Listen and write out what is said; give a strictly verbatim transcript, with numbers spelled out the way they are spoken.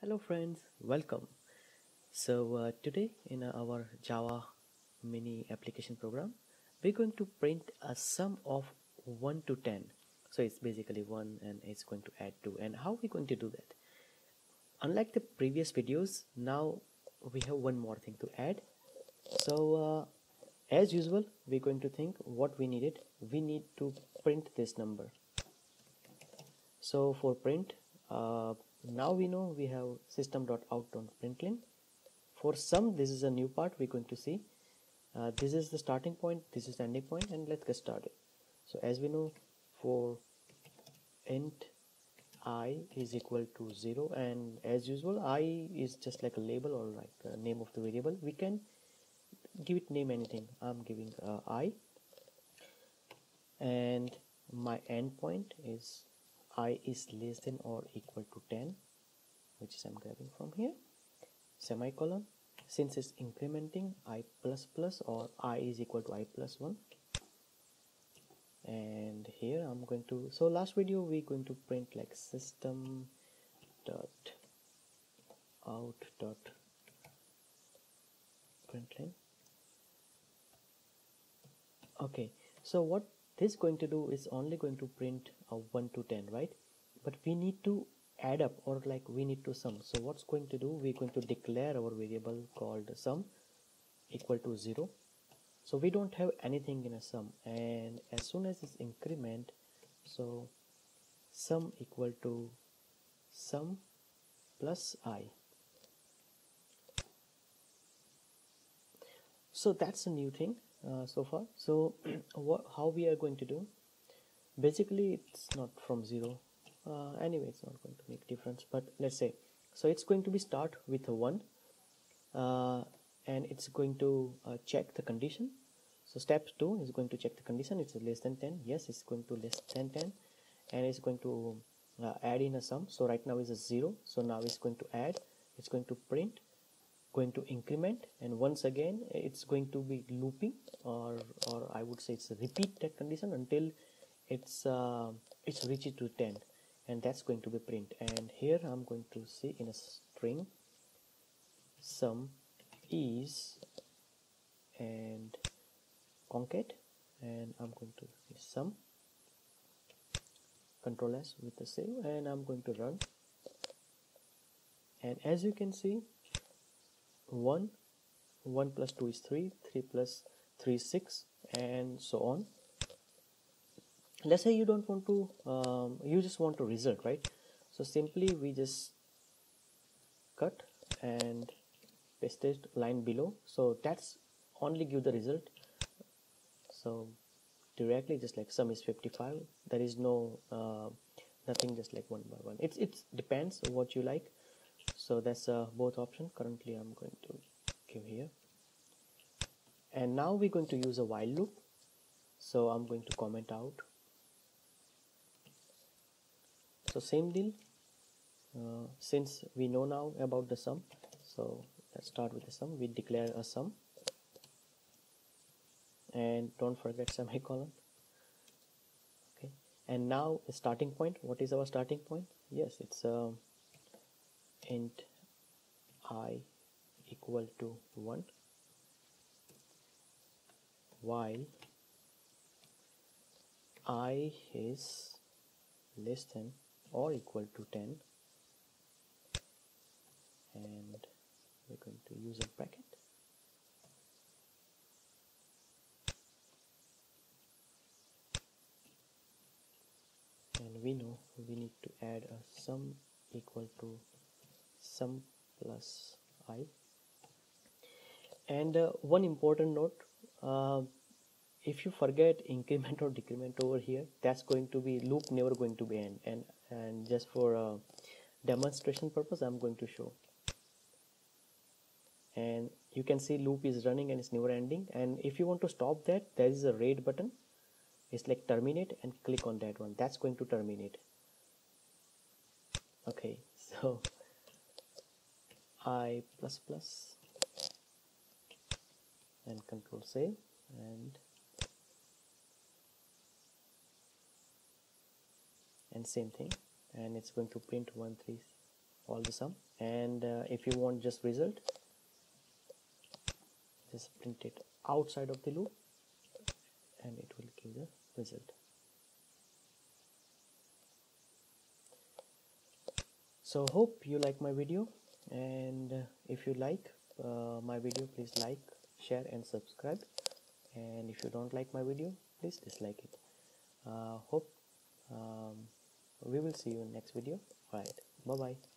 Hello friends, welcome. So uh, today in our Java mini application program, we're going to print a sum of one to ten. So it's basically one and it's going to add two. And how are we going to do that? Unlike the previous videos, now we have one more thing to add. So uh, as usual, we're going to think what we needed. We need to print this number. So for print, uh, now we know we have system dot out dot println. For sum, this is a new part we're going to see. Uh, this is the starting point, this is the ending point, and let's get started. So as we know, for int I is equal to zero, and as usual I is just like a label or like a name of the variable. We can give it name anything. I'm giving uh, I, and my endpoint is I is less than or equal to ten, which is I'm grabbing from here, semicolon. Since it's incrementing, I plus plus or I is equal to I plus one. And here I'm going to, so last video we're going to print like system dot out dot println. Okay, so what this going to do is only going to print a one to ten, right? But we need to add up, or like we need to sum. So what's going to do, we're going to declare our variable called sum equal to zero. So we don't have anything in a sum, and as soon as it's increment, so sum equal to sum plus I. So that's a new thing. Uh, so far, so what, how we are going to do, basically it's not from zero, uh, anyway it's not going to make difference, but let's say, so it's going to be start with a one, uh, and it's going to uh, check the condition. So step two is going to check the condition. It's less than ten, yes, it's going to less than ten, and it's going to uh, add in a sum. So right now is a zero, so now it's going to add, it's going to print, going to increment, and once again it's going to be looping, or or I would say it's repeat that condition until it's uh, it's reaches to ten, and that's going to be print. And here I'm going to see in a string sum is and concat, and I'm going to sum control S with the save, and I'm going to run, and as you can see, one, one plus two is three, three plus three is six, and so on. Let's say you don't want to, um, you just want to result, right? So simply we just cut and paste it line below. So that's only give the result. So directly just like sum is fifty-five, there is no, uh, nothing just like one by one. It's, it depends what you like. So that's uh, both option. Currently I'm going to give here, and now we're going to use a while loop. So I'm going to comment out, so same deal, uh, since we know now about the sum, so let's start with the sum. We declare a sum, and don't forget semicolon. Okay, and now the starting point, what is our starting point? Yes, it's uh, int I equal to one, while I is less than or equal to ten, and we're going to use a bracket, and we know we need to add a sum equal to sum plus I. And uh, one important note, uh, if you forget increment or decrement over here, that's going to be loop, never going to be end. And and just for uh, demonstration purpose, I'm going to show, and you can see loop is running and it's never ending. And if you want to stop that, there is a red button, it's like terminate, and click on that one. That's going to terminate. Okay, so I plus plus and control save, and and same thing, and it's going to print one three all the sum. And uh, if you want just result, just print it outside of the loop and it will give the result. So hope you like my video, and uh, if you like uh, my video, please like, share and subscribe, and if you don't like my video, please dislike it. Uh, hope um, we will see you in next video. All right, bye bye.